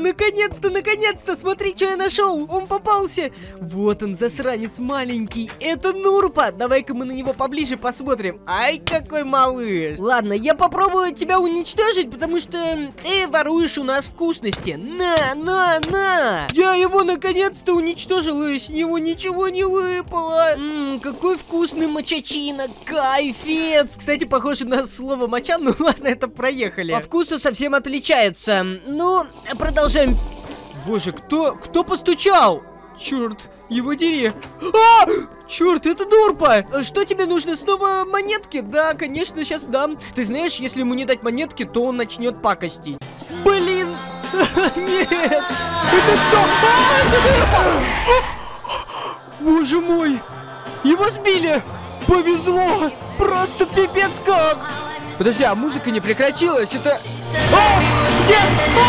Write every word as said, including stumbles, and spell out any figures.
наконец-то, наконец-то, смотри, что я нашел, он попался. Вот он, засранец маленький, это Нурпо, давай-ка мы на него поближе посмотрим. Ай, какой малыш. Ладно, я попробую тебя уничтожить, потому что ты воруешь у нас вкусности. На, на, на. Я его наконец-то уничтожил, и с него ничего не выпало. Ммм, какой вкусный мочачина, кайфец. Кстати, похоже на слово моча, ну ладно, это проехали. По вкусу совсем отличаются. Ну, продолжаем. Боже, кто, кто постучал? Черт, его дери. А! Черт, это Нурпо! Что тебе нужно? Снова монетки? Да, конечно, сейчас дам. Ты знаешь, если ему не дать монетки, то он начнет пакостить. Блин! Нет! Это кто? Боже мой! Его сбили! Повезло! Просто пипец как! Подожди, а музыка не прекратилась? Это... О! Нет!